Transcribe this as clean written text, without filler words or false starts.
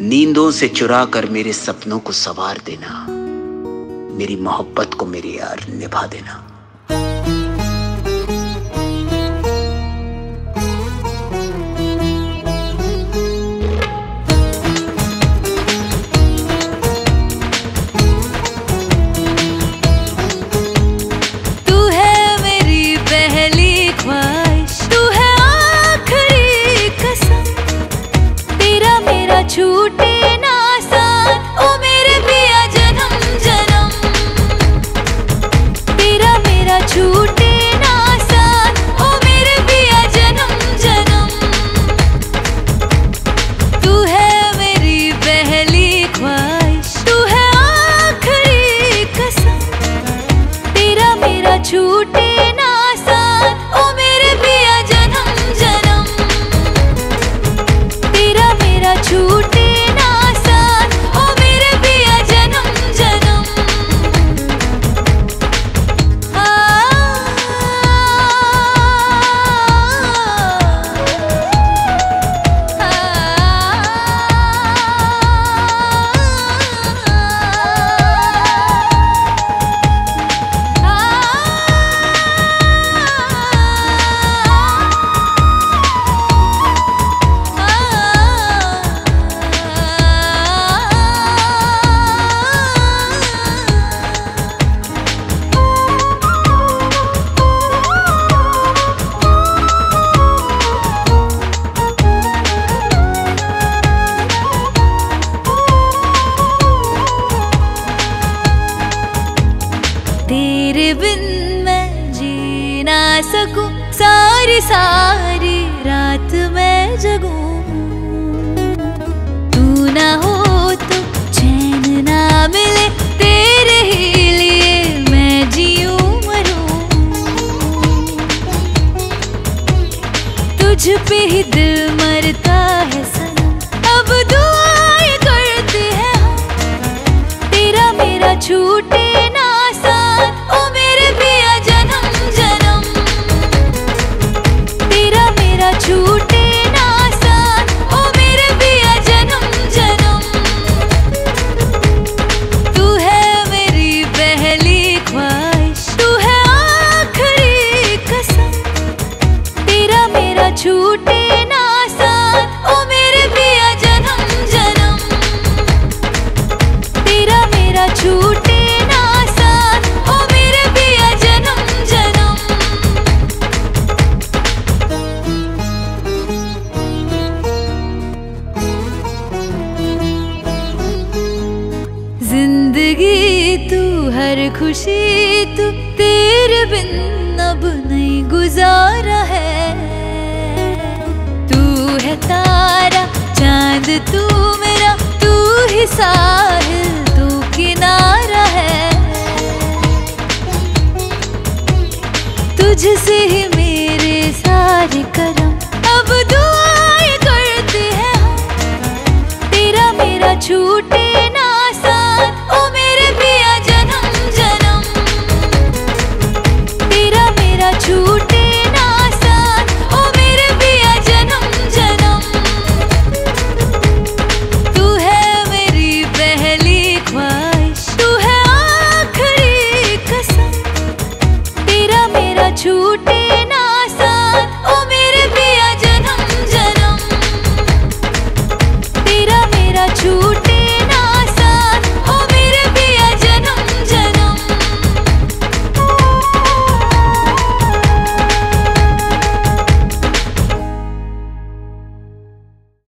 नींदों से चुरा कर मेरे सपनों को सवार देना, मेरी मोहब्बत को मेरे यार निभा देना। छूटे ना साथ ओ मेरे पिया जन्म जन्म, तेरा मेरा छूटे ना साथ ओ मेरे पिया जन्म जन्म। तू है मेरी पहली ख्वाहिश, तू है आखिरी कसम, तेरा मेरा छूटे ना साथ ओ मेरे पिया जन्म जन्म, तेरा मेरा छूटे सकूं, सारी सारी रात मैं जगूं, तू ना हो तो चैन ना मिले, तेरे ही लिए मैं जीऊं मरूं, तुझ पे ही दिल मरता है सनम, अब दुआएं करते हैं हम, तेरा मेरा छूटे ना साथ ओ मेरे पिया जन्म जन्म, छूटे ना साथ ओ मेरे पिया जन्म जन्म। तू है मेरी पहली ख्वाहिश, तू है आखिरी कसम, तेरा मेरा छूटे ना साथ ओ मेरे पिया जन्म जन्म, तेरा मेरा छूटे खुशी तू, तेरे बिन अब नहीं गुजारा है, तू है तारा चांद तू